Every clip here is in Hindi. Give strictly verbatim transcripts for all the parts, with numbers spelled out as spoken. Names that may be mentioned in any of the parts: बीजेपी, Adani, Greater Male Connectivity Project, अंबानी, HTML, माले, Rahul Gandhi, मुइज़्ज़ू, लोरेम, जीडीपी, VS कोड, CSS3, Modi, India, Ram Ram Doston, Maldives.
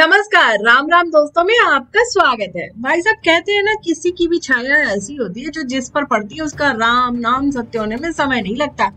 नमस्कार, राम राम दोस्तों में आपका स्वागत है। भाई साहब, कहते हैं ना किसी की भी छाया ऐसी होती है जो जिस पर पड़ती है उसका राम नाम सत्य होने में समय नहीं लगता।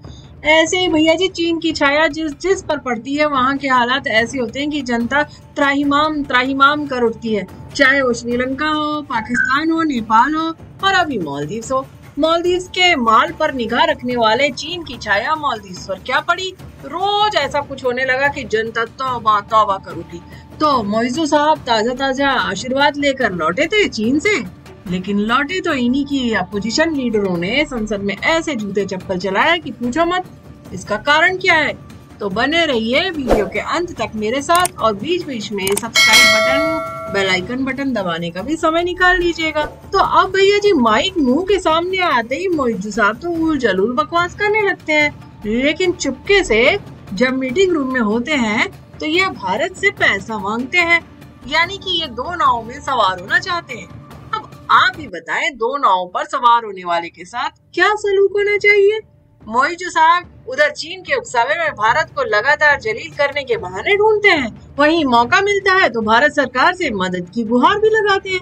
ऐसे ही भैया जी चीन की छाया जिस जिस पर पड़ती है वहाँ के हालात ऐसे होते हैं कि जनता त्राहिमाम त्राहिमाम कर उठती है, चाहे वो श्रीलंका हो, पाकिस्तान हो, नेपाल हो और अभी मालदीव्स हो। मालदीव्स के माल पर निगाह रखने वाले चीन की छाया मालदीव्स पर क्या पड़ी। रोज ऐसा कुछ होने लगा कि जनता तौबा तौबा कर उठी। तो मुइज़्ज़ू साहब ताजा ताजा आशीर्वाद लेकर लौटे थे चीन से, लेकिन लौटे तो इन्हीं की अपोजिशन लीडरों ने संसद में ऐसे जूते चप्पल चलाया कि पूछो मत। इसका कारण क्या है? तो बने रहिए वीडियो के अंत तक मेरे साथ और बीच बीच में subscribe button, bell icon button दबाने का भी समय निकाल लीजिएगा। तो अब भैया जी माइक मुंह के सामने आते ही मुइज़्ज़ू साहब तो उल जलूल बकवास करने लगते हैं, लेकिन चुपके से जब मीटिंग रूम में होते हैं तो ये भारत से पैसा मांगते हैं, यानी कि ये दो नावों में सवार होना चाहते हैं। अब आप ही बताएं, दो नावों पर सवार होने वाले के साथ क्या सलूक होना चाहिए। मुइज़्ज़ू साहब उधर चीन के उकसावे में भारत को लगातार जलील करने के बहाने ढूंढते हैं, वहीं मौका मिलता है तो भारत सरकार से मदद की गुहार भी लगाते हैं।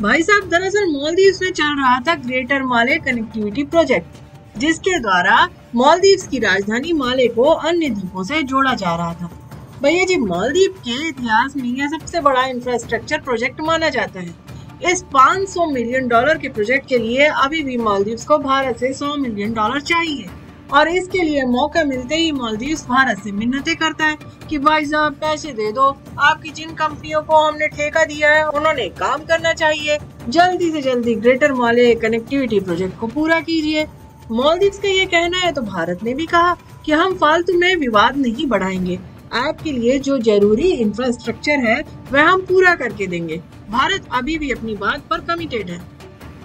भाई साहब, दरअसल मालदीव्स में चल रहा था ग्रेटर माले कनेक्टिविटी प्रोजेक्ट, जिसके द्वारा मालदीव्स की राजधानी माले को अन्य द्वीपों से जोड़ा जा रहा था। भैया जी मालदीव के इतिहास में यह सबसे बड़ा इंफ्रास्ट्रक्चर प्रोजेक्ट माना जाता है। इस पाँच सौ मिलियन डॉलर के प्रोजेक्ट के लिए अभी भी मालदीव्स को भारत से सौ मिलियन डॉलर चाहिए और इसके लिए मौका मिलते ही मालदीव्स भारत से मिन्नतें करता है कि भाई साहब पैसे दे दो, आपकी जिन कंपनियों को हमने ठेका दिया है उन्होंने काम करना चाहिए, जल्दी से जल्दी ग्रेटर माले कनेक्टिविटी प्रोजेक्ट को पूरा कीजिए। मालदीव्स का ये कहना है तो भारत ने भी कहा कि हम फालतू में विवाद नहीं बढ़ाएंगे, आपके लिए जो जरूरी इंफ्रास्ट्रक्चर है वह हम पूरा करके देंगे। भारत अभी भी अपनी बात पर कमिटेड है।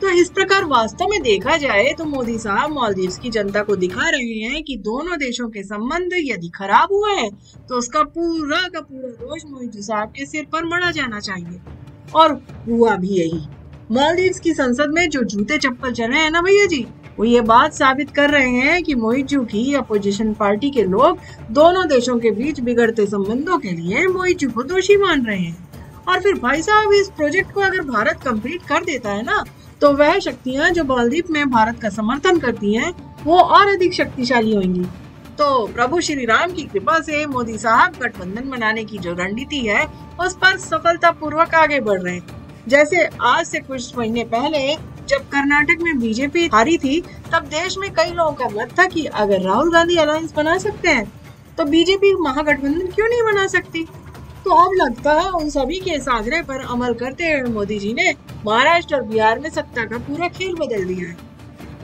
तो इस प्रकार वास्तव में देखा जाए तो मोदी साहब मालदीव्स की जनता को दिखा रहे हैं कि दोनों देशों के संबंध यदि खराब हुए हैं तो उसका पूरा का पूरा दोष मुइज़्ज़ू साहब के सिर पर मढ़ा जाना चाहिए, और हुआ भी यही। मालदीव्स की संसद में जो जूते चप्पल चल रहे हैं ना भैया जी, वो ये बात साबित कर रहे हैं कि मुइज़्ज़ू की अपोजिशन पार्टी के लोग दोनों देशों के बीच बिगड़ते संबंधों के लिए मुइज़्ज़ू को दोषी मान रहे हैं। और फिर भाई साहब इस प्रोजेक्ट को अगर भारत कंप्लीट कर देता है ना, तो वह शक्तियां जो मालदीव में भारत का समर्थन करती हैं वो और अधिक शक्तिशाली होंगी। तो प्रभु श्री राम की कृपा से मोदी साहब गठबंधन बनाने की जो रणनीति है उस पर सफलता पूर्वक आगे बढ़ रहे हैं। जैसे आज से कुछ महीने पहले जब कर्नाटक में बीजेपी हारी थी, तब देश में कई लोगों का मत था कि अगर राहुल गांधी अलायंस बना सकते हैं तो बीजेपी महागठबंधन क्यों नहीं बना सकती। तो अब लगता है उन सभी के सागरे पर अमल करते हुए मोदी जी ने महाराष्ट्र और बिहार में सत्ता का पूरा खेल बदल दिया है।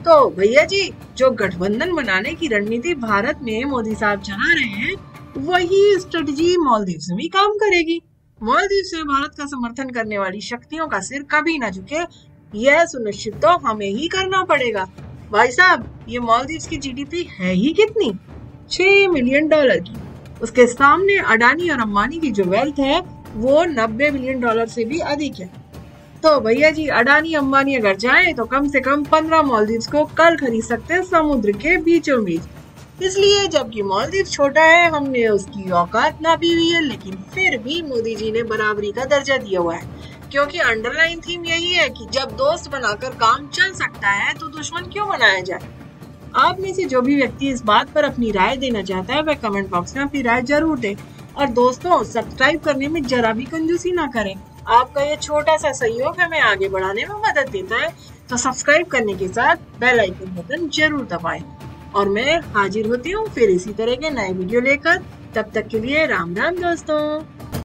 तो भैया जी जो गठबंधन बनाने की रणनीति भारत में मोदी साहब चला रहे हैं, वही स्ट्रेटजी मालदीव्स में भी काम करेगी। मालदीव्स में भारत का समर्थन करने वाली शक्तियों का सिर कभी न झुके, यह सुनिश्चित तो हमें ही करना पड़ेगा। भाई साहब ये मालदीव्स की जीडीपी है ही कितनी, छह मिलियन डॉलर की। उसके सामने अडानी और अंबानी की जो वेल्थ है वो नब्बे मिलियन डॉलर से भी अधिक है। तो भैया जी अडानी अंबानी अगर जाए तो कम से कम पंद्रह मालदीव्स को कल खरीद सकते हैं समुद्र के बीचों बीच। इसलिए जबकि मालदीव छोटा है, हमने उसकी औकात नापी हुई है, लेकिन फिर भी मोदी जी ने बराबरी का दर्जा दिया हुआ है, क्योंकि अंडरलाइन थीम यही है कि जब दोस्त बनाकर काम चल सकता है तो दुश्मन क्यों बनाया जाए। आप में से जो भी व्यक्ति इस बात पर अपनी राय देना चाहता है वह कमेंट बॉक्स में अपनी राय जरूर दे, और दोस्तों सब्सक्राइब करने में जरा भी कंजूसी ना करें। आपका ये छोटा सा सहयोग हमें आगे बढ़ाने में मदद देता है, तो सब्सक्राइब करने के साथ बेल आइकन बटन जरूर दबाएं। और मैं हाजिर होती हूँ फिर इसी तरह के नए वीडियो लेकर, तब तक के लिए राम राम दोस्तों।